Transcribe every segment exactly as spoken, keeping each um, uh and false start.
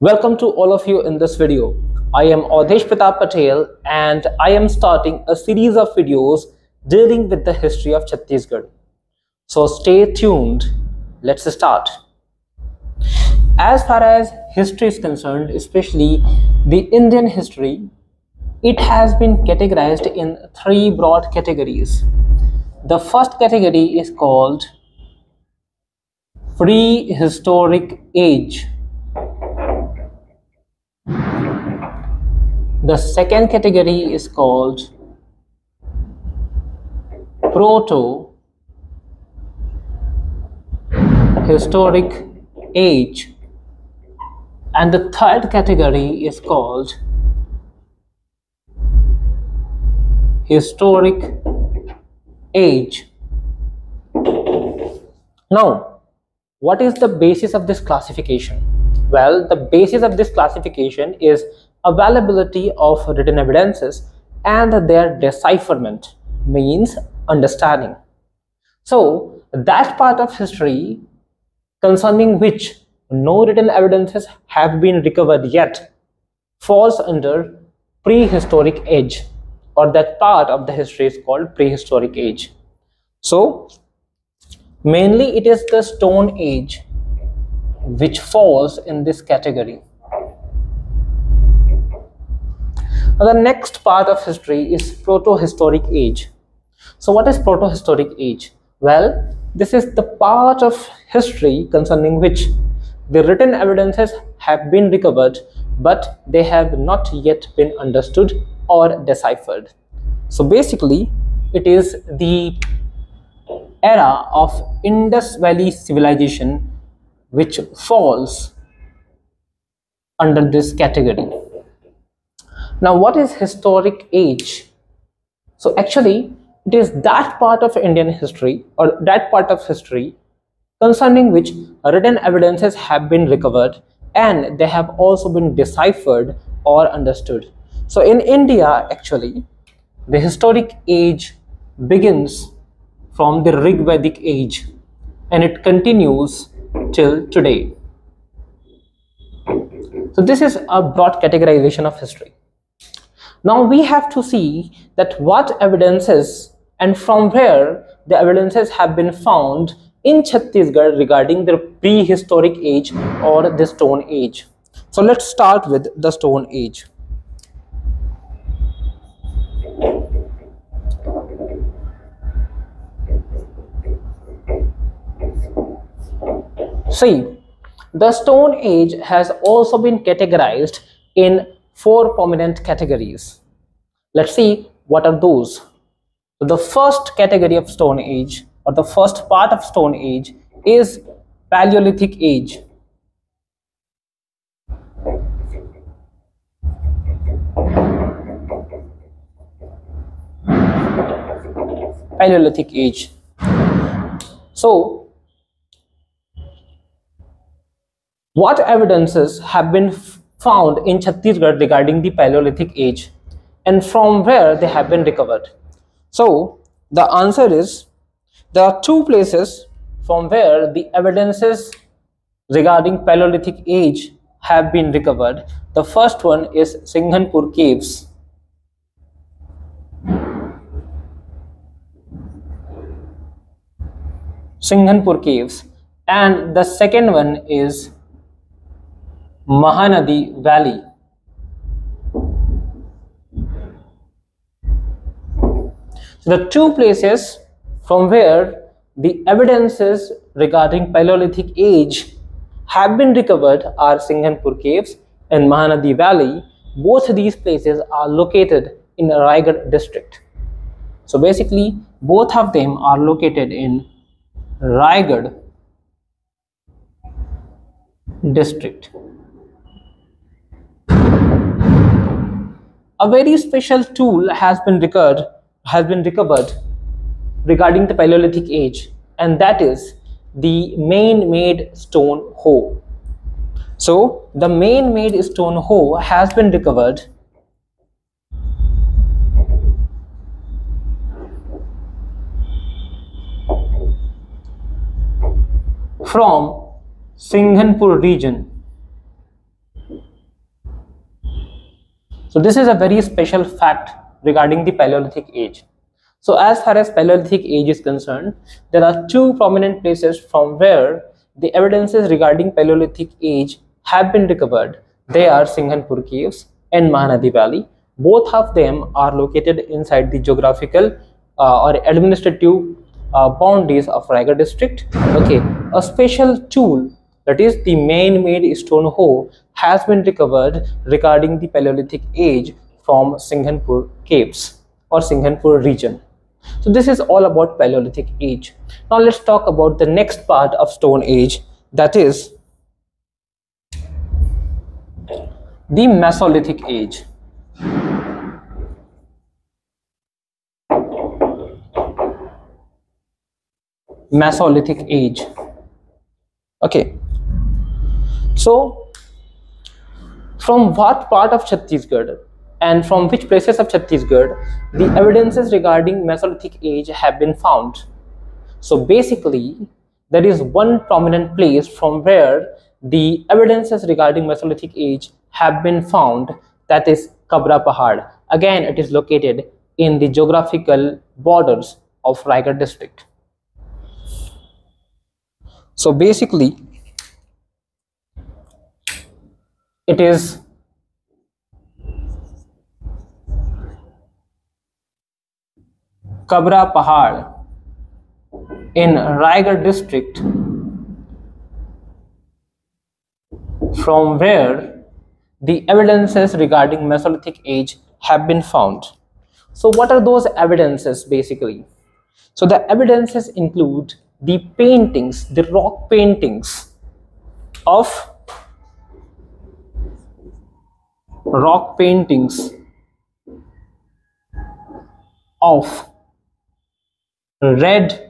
Welcome to all of you in this video. I am Audhesh Pratap Patel and I am starting a series of videos dealing with the history of Chhattisgarh. So stay tuned, let's start. As far as history is concerned, especially the Indian history, it has been categorized in three broad categories. The first category is called prehistoric age. The second category is called proto-historic age, and the third category is called historic age. Now, what is the basis of this classification? Well, the basis of this classification is availability of written evidences and their decipherment, means understanding. So that part of history concerning which no written evidences have been recovered yet falls under prehistoric age, or that part of the history is called prehistoric age. So mainly it is the Stone Age which falls in this category. Now the next part of history is proto-historic age. So what is proto-historic age? Well, this is the part of history concerning which the written evidences have been recovered, but they have not yet been understood or deciphered. So basically, it is the era of Indus Valley civilization which falls under this category. Now, what is historic age? So actually, it is that part of Indian history, or that part of history concerning which written evidences have been recovered and they have also been deciphered or understood. So in India, actually, the historic age begins from the Rig Vedic age and it continues till today. So this is a broad categorization of history. Now we have to see that what evidences and from where the evidences have been found in Chhattisgarh regarding the prehistoric age or the Stone Age. So let's start with the Stone Age. See, the Stone Age has also been categorized in four prominent categories. Let's see what are those. The first category of Stone Age, or the first part of Stone Age, is Paleolithic Age. Paleolithic Age. So, what evidences have been found in Chhattisgarh regarding the Paleolithic age and from where they have been recovered? So the answer is, there are two places from where the evidences regarding Paleolithic age have been recovered. The first one is Singhanpur caves. Singhanpur caves. And the second one is Mahanadi Valley. So the two places from where the evidences regarding Paleolithic age have been recovered are Singhanpur caves and Mahanadi Valley. Both these places are located in Raigarh district. So basically, both of them are located in Raigarh district. A very special tool has been recovered, has been recovered regarding the Paleolithic age, and that is the man-made stone hoe. So the man-made stone hoe has been recovered from Singhanpur region. So this is a very special fact regarding the Paleolithic age. So as far as Paleolithic age is concerned, there are two prominent places from where the evidences regarding Paleolithic age have been recovered. They are Singhanpur caves and Mahanadi Valley. Both of them are located inside the geographical uh, or administrative uh, boundaries of Raigarh district. Okay, a special tool, that is the man-made stone hoe, has been recovered regarding the Paleolithic age from Singhanpur caves or Singhanpur region. So this is all about Paleolithic age. Now let's talk about the next part of Stone Age, that is the Mesolithic age. Mesolithic age. Okay. So from what part of Chhattisgarh and from which places of Chhattisgarh the evidences regarding Mesolithic age have been found? So basically there is one prominent place from where the evidences regarding Mesolithic age have been found, that is Kabra Pahar. Again, it is located in the geographical borders of Raigarh district. So basically it is Kabra Pahar in Raigarh district, from where the evidences regarding Mesolithic age have been found. So what are those evidences basically? So the evidences include the paintings, the rock paintings of rock paintings of red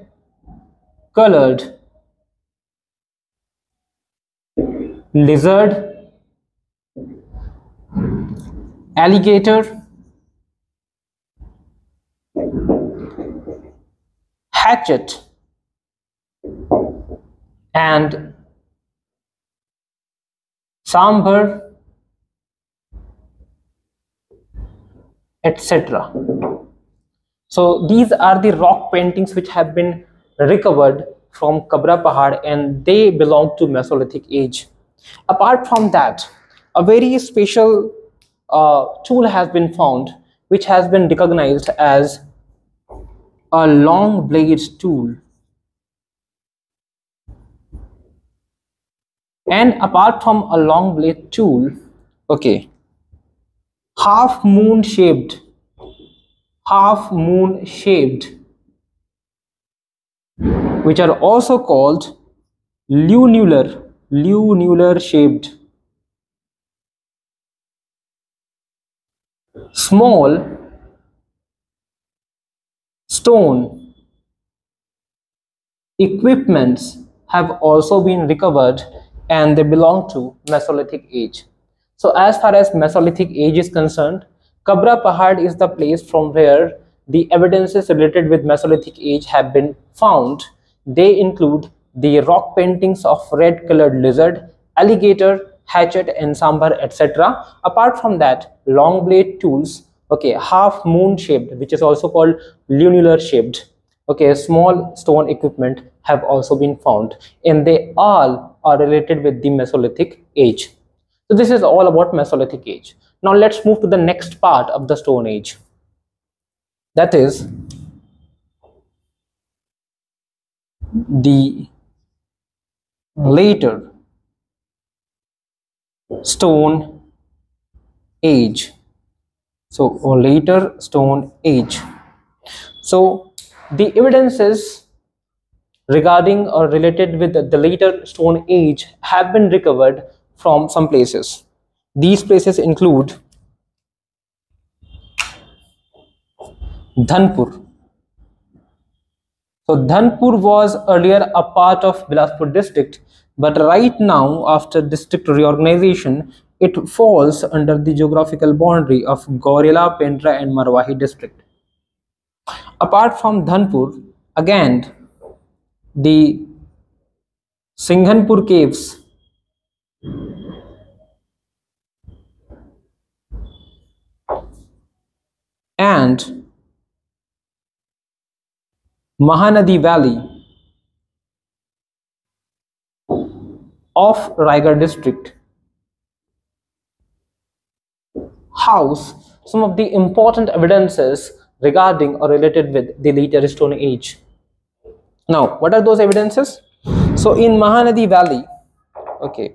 colored lizard, alligator, hatchet and sambar, et cetera. So these are the rock paintings which have been recovered from Kabra Pahar, and they belong to Mesolithic age. Apart from that, a very special uh, tool has been found which has been recognized as a long blade tool. And apart from a long blade tool, okay, half moon shaped, half moon shaped, which are also called lunular, lunular shaped, small stone equipments have also been recovered, and they belong to Mesolithic age. So as far as Mesolithic age is concerned, Kabra Pahar is the place from where the evidences related with Mesolithic age have been found. They include the rock paintings of red colored lizard, alligator, hatchet and sambar, et cetera. Apart from that, long blade tools, okay, half moon shaped, which is also called lunular shaped, okay, small stone equipment have also been found, and they all are related with the Mesolithic age. So this is all about Mesolithic age. Now let's move to the next part of the Stone Age, that is the later Stone Age. So or later Stone Age. So the evidences regarding or related with the later Stone Age have been recovered from some places. These places include Dhanpur. So Dhanpur was earlier a part of Bilaspur district, but right now after district reorganization it falls under the geographical boundary of Gaurela, Pendra and Marwahi district. Apart from Dhanpur, again the Singhanpur caves, and Mahanadi Valley of Raigarh district house some of the important evidences regarding or related with the later Stone Age. Now, what are those evidences? So, in Mahanadi Valley, okay,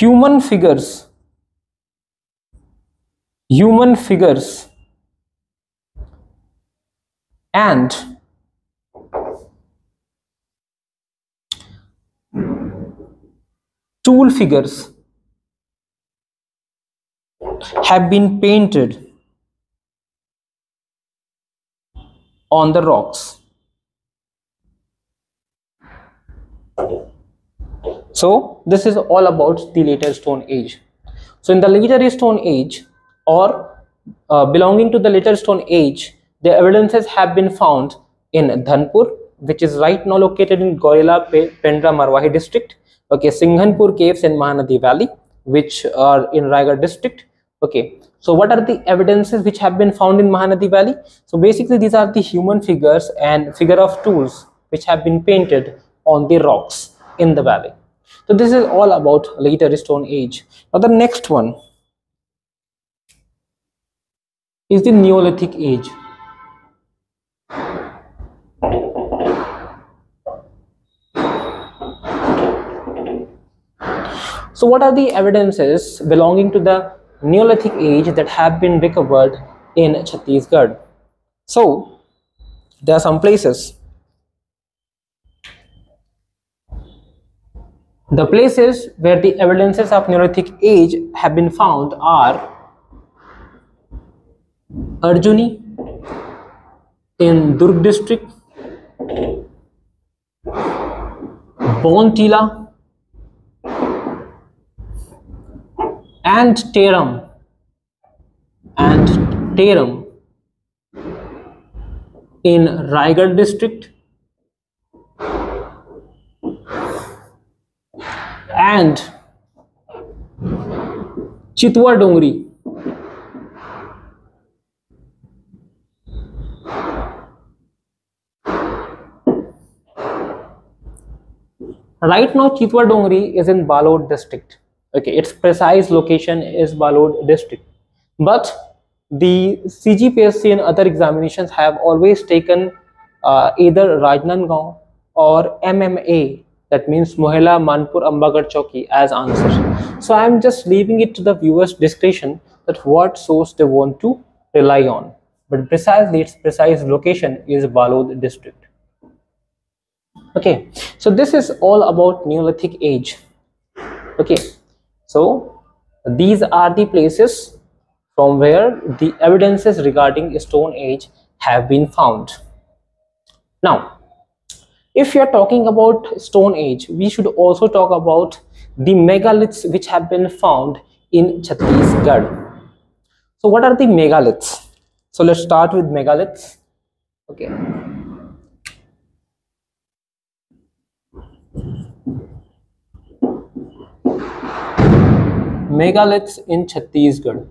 human figures, human figures and tool figures have been painted on the rocks. So this is all about the later Stone Age. So in the later Stone Age or uh, belonging to the later Stone Age, the evidences have been found in Dhanpur, which is right now located in Gaurela Pendra Marwahi district. Okay, Singhanpur caves in Mahanadi Valley, which are in Raigarh district. Okay, so what are the evidences which have been found in Mahanadi Valley? So basically these are the human figures and figure of tools which have been painted on the rocks in the valley. So this is all about later Stone Age. Now the next one is the Neolithic Age. So what are the evidences belonging to the Neolithic Age that have been recovered in Chhattisgarh? So there are some places. The places where the evidences of Neolithic Age have been found are Arjuni in Durg district, Bontila and Teram and Teram in Raigarh district, and Chitwa Dongri right now. Chitwa Dongri is in Balod district. Okay, its precise location is Balod district, but the C G P S C and other examinations have always taken uh, either Rajnandgaon or M M A, that means Mohela, Manpur, Ambagarh Chowki as answer. So I am just leaving it to the viewers' discretion that what source they want to rely on, but precisely its precise location is Balod district. Okay, so this is all about Neolithic Age. Okay. So these are the places from where the evidences regarding Stone Age have been found. Now, if you are talking about Stone Age, we should also talk about the megaliths which have been found in Chhattisgarh. So what are the megaliths? So let's start with megaliths. Okay. Megaliths in Chhattisgarh.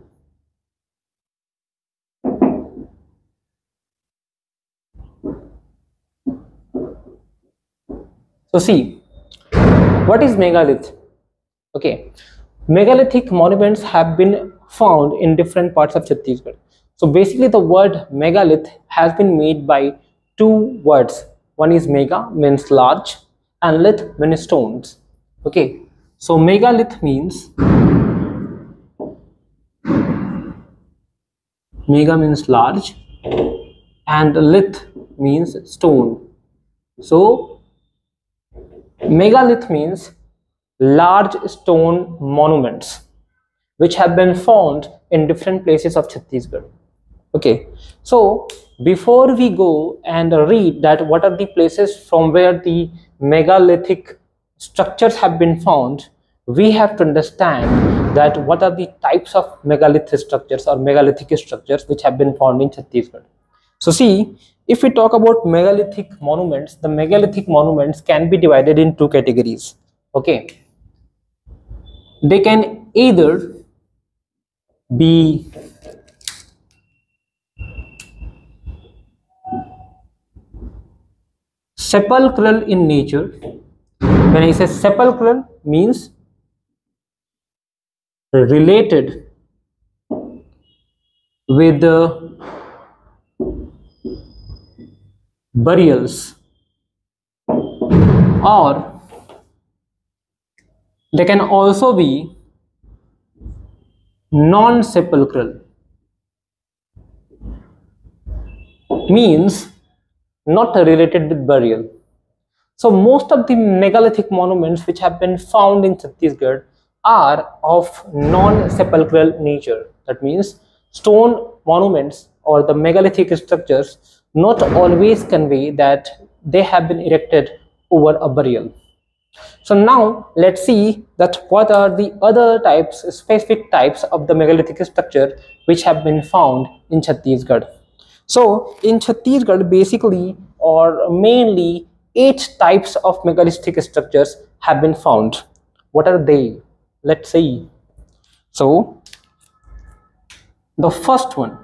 So see, what is megalith? Okay, megalithic monuments have been found in different parts of Chhattisgarh. So basically the word megalith has been made by two words. One is mega means large and lith means stones. Okay, so megalith means mega means large and lith means stone. So megalith means large stone monuments which have been found in different places of Chhattisgarh. Okay, so before we go and read that what are the places from where the megalithic structures have been found, we have to understand that what are the types of megalithic structures or megalithic structures which have been found in Chhattisgarh. So see, if we talk about megalithic monuments, the megalithic monuments can be divided in two categories. Okay, they can either be sepulchral in nature. When I say sepulchral, means related with the burials, or they can also be non-sepulchral, means not related with burial. So most of the megalithic monuments which have been found in Chhattisgarh are of non-sepulchral nature. That means stone monuments or the megalithic structures not always convey that they have been erected over a burial. So now let's see that what are the other types, specific types of the megalithic structure which have been found in Chhattisgarh. So in Chhattisgarh, basically or mainly eight types of megalithic structures have been found. What are they? Let's see. So the first one,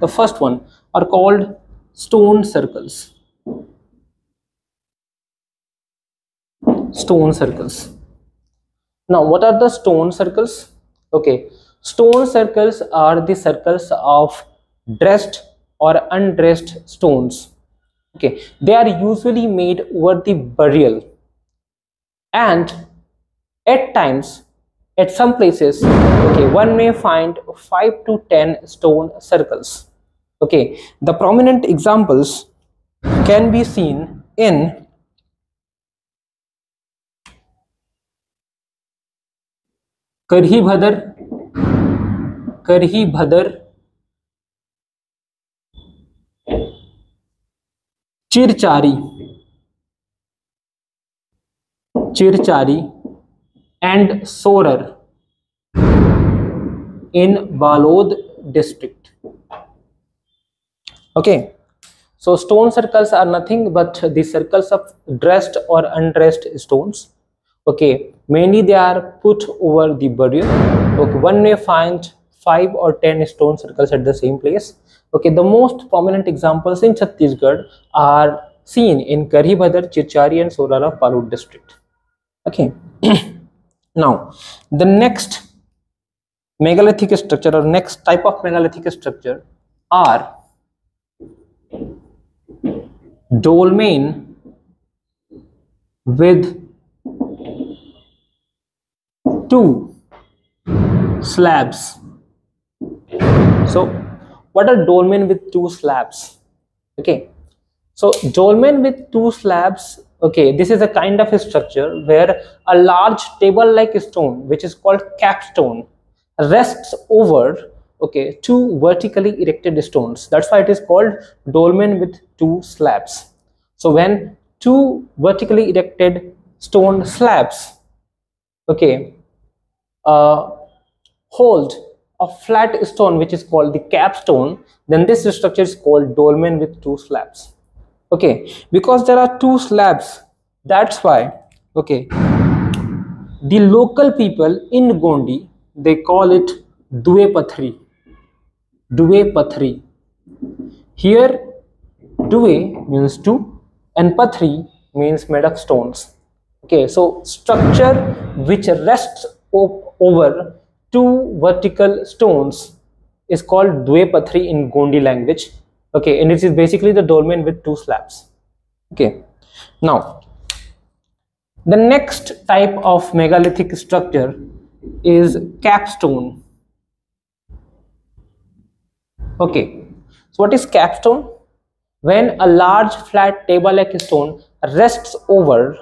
the first one are called stone circles. Stone circles. Now, what are the stone circles? Okay, stone circles are the circles of dressed or undressed stones. Okay, they are usually made over the burial, and at times, at some places, okay, one may find five to ten stone circles. Okay, the prominent examples can be seen in Karkabhatha, Karkabhatha, Chirchari, Chirchari, and Sorar in Balod district. Okay, so stone circles are nothing but the circles of dressed or undressed stones. Okay, mainly they are put over the burial. Okay, one may find five or ten stone circles at the same place. Okay, the most prominent examples in Chhattisgarh are seen in Karkabhatha, Chirchari, and Sorar of Balod district. Okay. Now, the next megalithic structure or next type of megalithic structure are dolmen with two slabs. So, what are dolmen with two slabs? Okay, so dolmen with two slabs. Okay, this is a kind of a structure where a large table-like stone, which is called capstone, rests over, okay, two vertically erected stones. That's why it is called dolmen with two slabs. So when two vertically erected stone slabs, okay, uh, hold a flat stone, which is called the capstone, then this structure is called dolmen with two slabs. Okay, because there are two slabs, that's why, okay, the local people in Gondi, they call it Duwe Pathri. Duwe Pathri. Here, Duwe means two and Pathri means made of stones. Okay, so structure which rests over two vertical stones is called Duwe Pathri in Gondi language. Okay, and it is basically the dolmen with two slabs. Okay, now the next type of megalithic structure is capstone. Okay, so what is capstone? When a large flat table-like stone rests over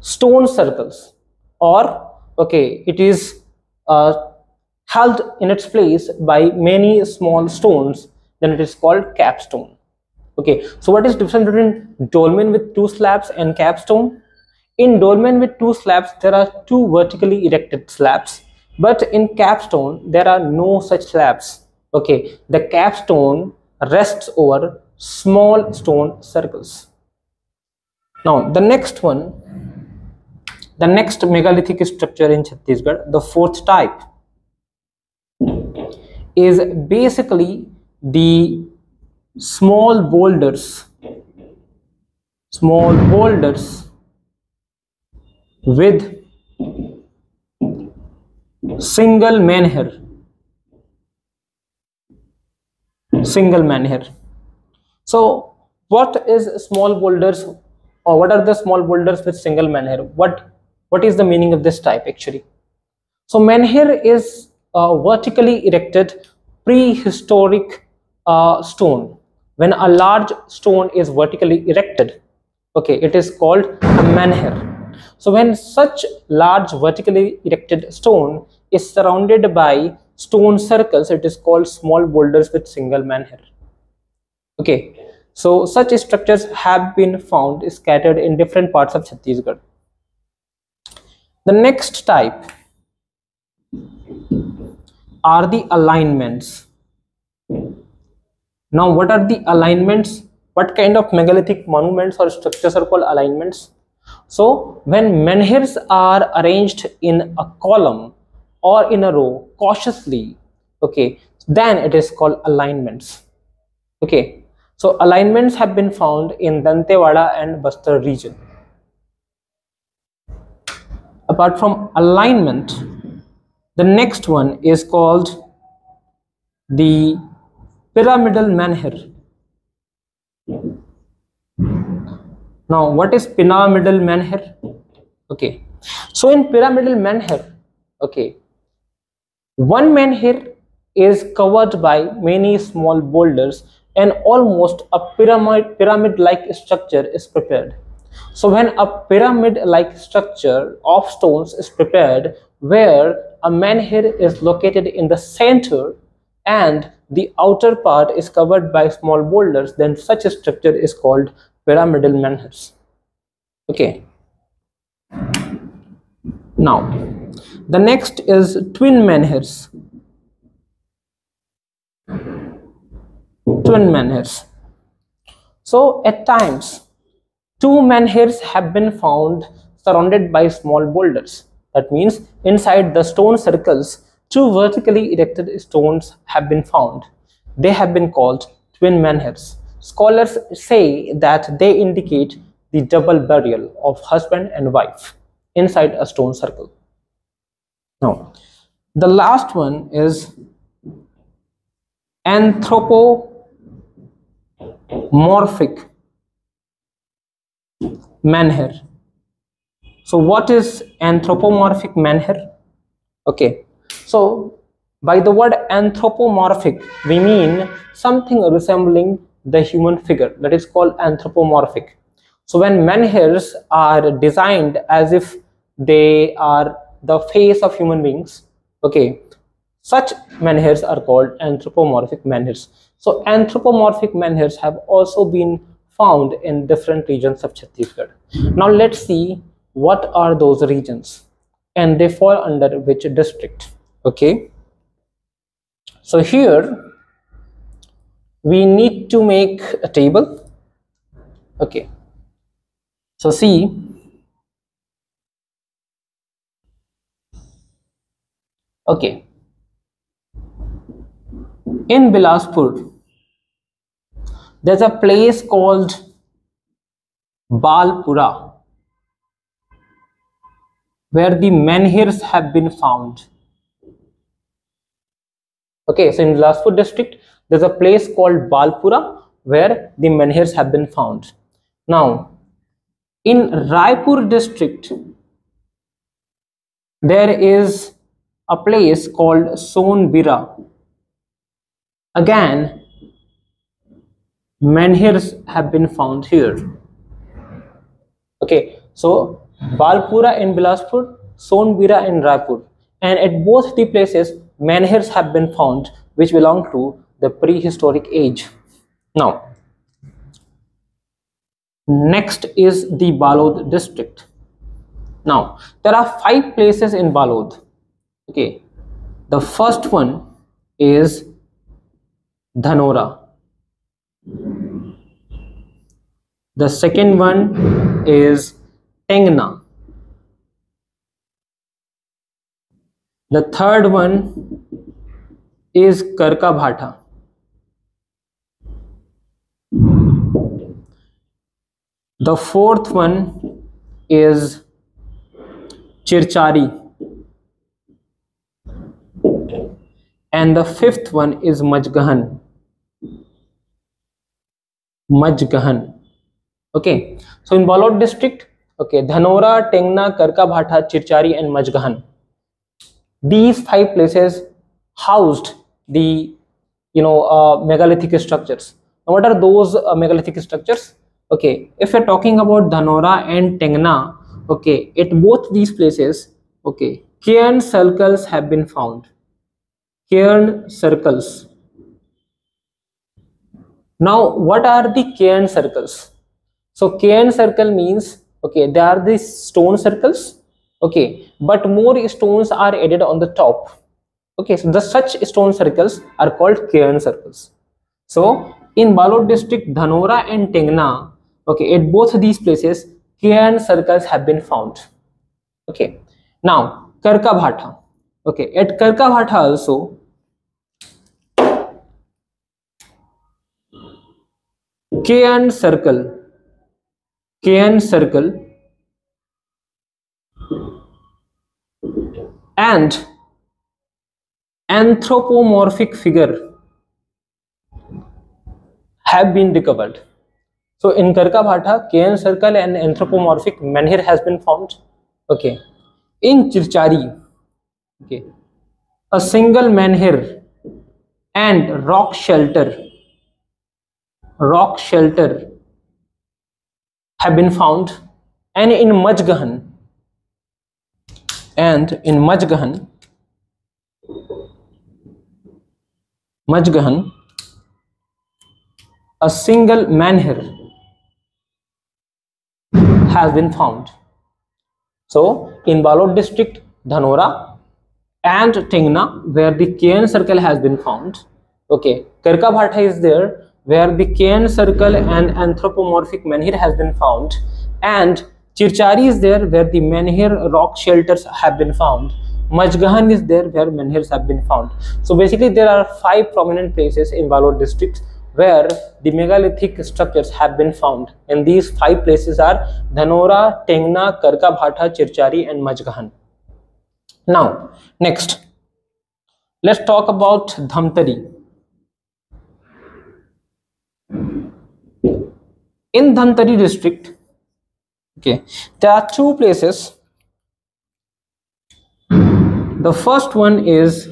stone circles, or okay, it is uh, held in its place by many small stones, then it is called capstone. Okay, so what is the difference between dolmen with two slabs and capstone? In dolmen with two slabs, there are two vertically erected slabs, but in capstone, there are no such slabs. Okay, the capstone rests over small stone circles. Now, the next one, the next megalithic structure in Chhattisgarh, the fourth type, is basically the small boulders small boulders with single menhir, single menhir. So what is small boulders, or what are the small boulders with single menhir? What what is the meaning of this type actually? So menhir is a vertically erected prehistoric uh, stone. When a large stone is vertically erected, okay, it is called a menhir. So when such large vertically erected stone is surrounded by stone circles, it is called small boulders with single menhir. Okay, so such structures have been found scattered in different parts of Chhattisgarh. The next type are the alignments. Now what are the alignments? What kind of megalithic monuments or structures are called alignments? So when menhirs are arranged in a column or in a row cautiously, okay, then it is called alignments. Okay, so alignments have been found in Dantewada and Bastar region. Apart from alignment, the next one is called the pyramidal menhir. Now what is pyramidal menhir? Okay, so in pyramidal menhir, okay, one menhir is covered by many small boulders and almost a pyramid pyramid like structure is prepared. So when a pyramid like structure of stones is prepared where a menhir is located in the center and the outer part is covered by small boulders, then such a structure is called pyramidal menhirs. Okay, now the next is twin menhirs. Twin menhirs. So at times two menhirs have been found surrounded by small boulders. That means inside the stone circles two vertically erected stones have been found. They have been called twin menhirs. Scholars say that they indicate the double burial of husband and wife inside a stone circle. Now, the last one is anthropomorphic menhir. So, what is anthropomorphic menhir? Okay, so by the word anthropomorphic, we mean something resembling the human figure. That is called anthropomorphic. So when menhirs are designed as if they are the face of human beings, okay, such menhirs are called anthropomorphic menhirs. So anthropomorphic menhirs have also been found in different regions of Chhattisgarh. Now let's see what are those regions and they fall under which district. Okay, so here we need to make a table. Okay, so see, okay, in Bilaspur there's a place called Balpura where the menhirs have been found. Okay, so in Bilaspur district there's a place called Balpura where the menhirs have been found. Now, in Raipur district, there is a place called Sonbira. Again, menhirs have been found here. Okay, so Balpura in Bilaspur, Sonbira in Raipur, and at both the places, menhirs have been found which belong to the prehistoric age. Now, next is the Balod district. Now, there are five places in Balod. Okay, the first one is Dhanora. The second one is Tengna. The third one is Karkabhatha. The The fourth one is Chirchari, and the fifth one is Majgahan. Majgahan. Okay, so in Balod district, okay, Dhanora, Tengna, Karkabhatha, Chirchari, and Majgahan. These five places housed the, you know, uh, megalithic structures. Now, what are those uh, megalithic structures? Okay, if we're talking about Dhanora and Tengna, okay, at both these places, okay, cairn circles have been found. Cairn circles. Now, what are the cairn circles? So cairn circle means, okay, there are these stone circles, okay, but more stones are added on the top. Okay, so the such stone circles are called cairn circles. So in Balod district, Dhanora and Tengna, okay, at both these places, cairn circles have been found. Okay, now Karkabhatha, okay, at Karkabhatha also, cairn circle. Cairn circle and anthropomorphic figure have been recovered. So in Karkabhatha, cairn circle and anthropomorphic menhir has been found. Okay, in Chirchari, okay, a single menhir and rock shelter, rock shelter have been found, and in Majgahan, and in Majgahan, Majgahan, a single menhir has been found. So in Balod district, Dhanora and Tengna, where the cairn circle has been found. Okay, Karkabhatha is there, where the cairn circle and anthropomorphic menhir has been found, and Chirchari is there, where the menhir rock shelters have been found. Majgahan is there, where menhirs have been found. So basically there are five prominent places in Balod district where the megalithic structures have been found, and these five places are Dhanora, Tengna, Karkabhatha, Chirchari, and Majgahan. Now next, let's talk about Dhamtari. In Dhamtari district, okay, there are two places. The first one is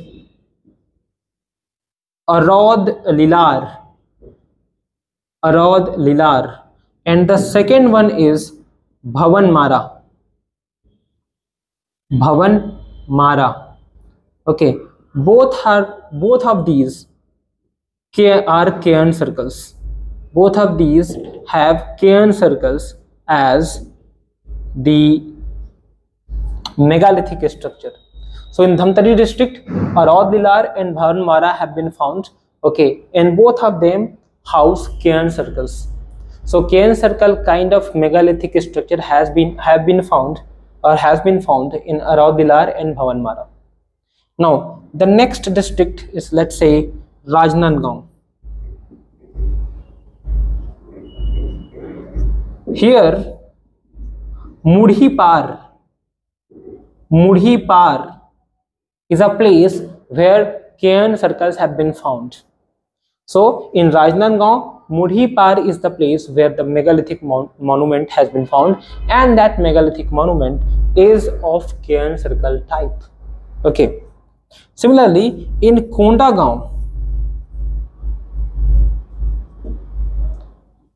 Aradh Lilar, Aradh Lilar, and the second one is Bhavan Mara, Bhavan Mara. Okay, both are both of these are cairn circles. Both of these have cairn circles as the megalithic structure. So in Dhamtari district, Aradh Lilar and Bhavan Mara have been found. Okay, and both of them house cairn circles. So cairn circle kind of megalithic structure has been have been found or has been found in Aradh Lilar and Bhavan Mara. Now the next district is, let's say, Rajnandgaon. Here, Mudhipar, Mudhipar is a place where cairn circles have been found. So in Rajnandgaon, Mudhipar is the place where the megalithic mon monument has been found, and that megalithic monument is of cairn circle type. Okay. Similarly, in Konda Gaon,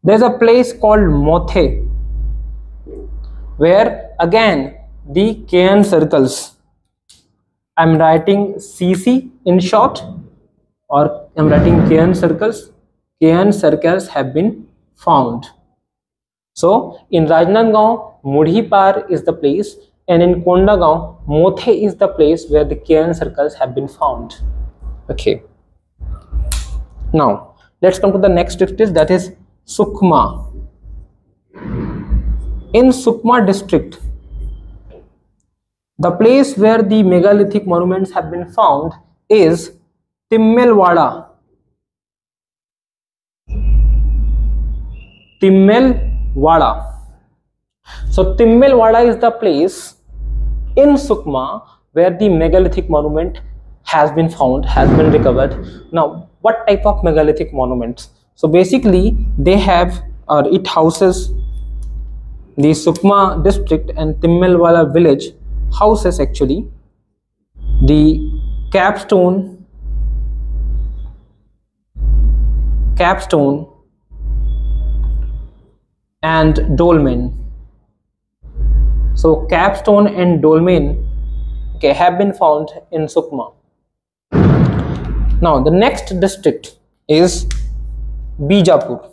there is a place called Mothe, where again the cairn circles. I am writing C C in short, or I am writing cairn circles. Cairn circles have been found. So in Rajnandgaon, Mudhipar is the place, and in Kondagaon, Mothe is the place where the cairn circles have been found. Okay. Now let's come to the next district, that is Sukma. In Sukma district, the place where the megalithic monuments have been found is Timmelwada. Timmelwada. So Timmelwada is the place in Sukma where the megalithic monument has been found, has been recovered. Now, what type of megalithic monuments? So basically, they have or uh, it houses the Sukma district and Timmelwada village houses actually the capstone capstone and dolmen. So capstone and dolmen okay, have been found in Sukma. Now the next district is Bijapur.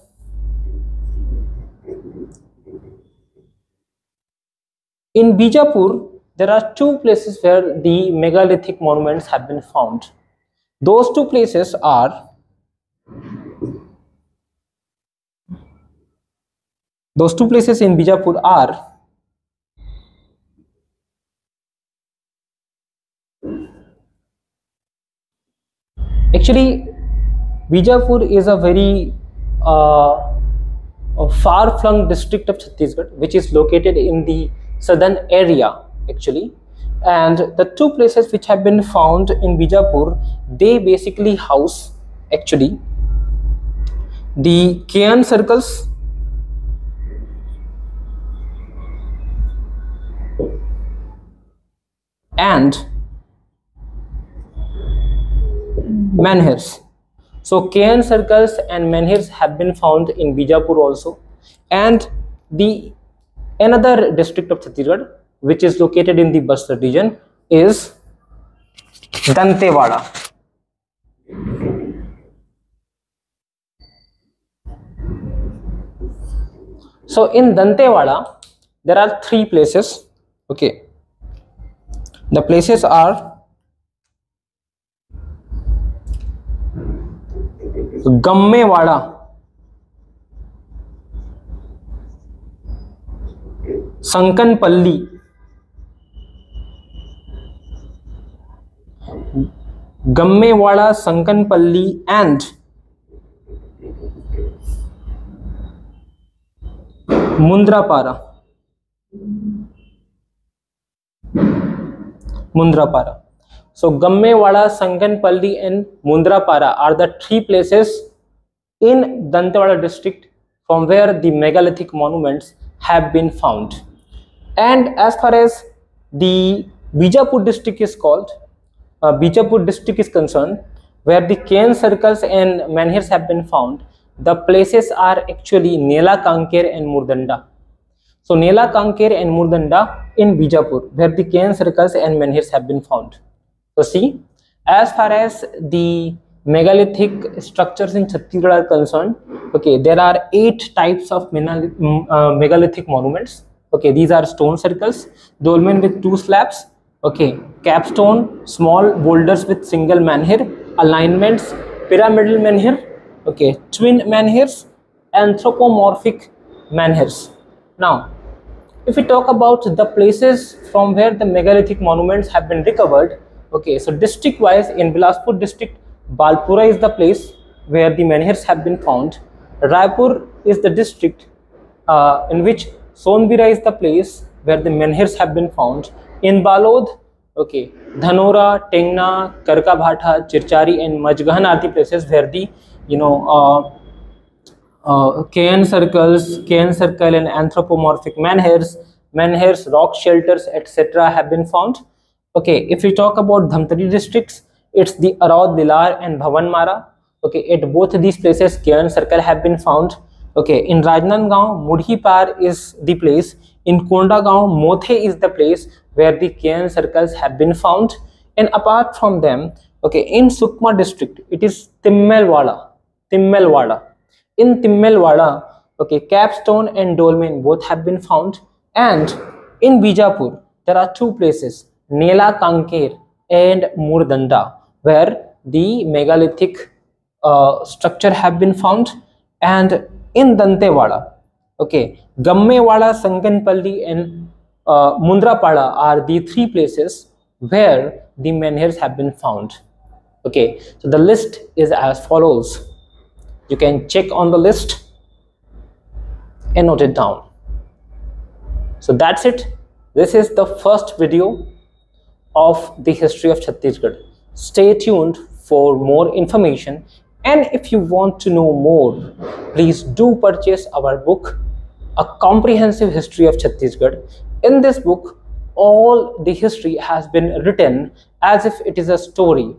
In Bijapur, there are two places where the megalithic monuments have been found. Those two places are those two places in Bijapur are actually Bijapur is a very uh, far-flung district of Chhattisgarh, which is located in the southern area actually, and the two places which have been found in Bijapur, they basically house actually the cairn circles and menhirs. So cairn circles and menhirs have been found in Bijapur also, and the another district of Chhattisgarh, which is located in the Bastar region, is Dantewada. So in Dantewada, there are three places. Okay, the places are Gamme Wala, Sanganpalli, Gamme Wala, Sanganpalli, and Mundrapara. Mundrapara. So Gamme Wala, Sanganpalli, and Mundrapara are the three places in Dantewada district from where the megalithic monuments have been found. And as far as the Bijapur district is called, uh, Bijapur district is concerned, where the cairn circles and menhirs have been found, the places are actually Nela, Kanker, and Murdanda. So Nela, Kanker, and Murdanda in Bijapur, where the cairn circles and menhirs have been found. So see, as far as the megalithic structures in Chhattisgarh are concerned, okay, there are eight types of uh, megalithic monuments. Okay, these are stone circles, dolmen with two slabs, okay, capstone, small boulders with single menhir, alignments, pyramidal menhir, okay, twin menhirs, anthropomorphic menhirs. Now, if we talk about the places from where the megalithic monuments have been recovered, okay, so district wise, in Bilaspur district, Balpura is the place where the menhirs have been found. Raipur is the district uh, in which Sonbira is the place where the menhirs have been found. In Balod, okay, Dhanora, Tengna, Karkabhatha, Chirchari, and Majgahan are the places where the, you know, uh, uh, cairn circles, cairn circle, and anthropomorphic menhirs, menhirs, rock shelters, et cetera have been found. Okay, if we talk about Dhamtari districts, it's the Aradh Lilar and Bhavan Mara. Okay, at both these places, cairn circle have been found. Okay, in Rajnandgaon, Mudhipar is the place. In Konda Gaon, Mothe is the place where the cairn circles have been found. And apart from them, okay, in Sukma district, it is Timmelwada. Timmelwada. In Timmelwada, okay, capstone and dolmen both have been found. And in Bijapur, there are two places, Nela, Kanker, and Murdanda, where the megalithic uh, structure have been found. And in Dantewada, okay, Gamme Wala, Sanganpalli, and uh, Mundrapara are the three places where the menhirs have been found. Okay, so the list is as follows. You can check on the list and note it down. So that's it. This is the first video of the history of Chhattisgarh. Stay tuned for more information, and if you want to know more, please do purchase our book, A Comprehensive History of Chhattisgarh. In this book, all the history has been written as if it is a story.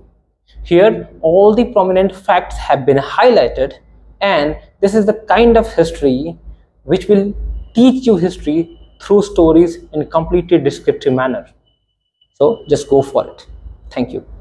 Here, all the prominent facts have been highlighted, and this is the kind of history which will teach you history through stories in a completely descriptive manner. So just go for it. Thank you.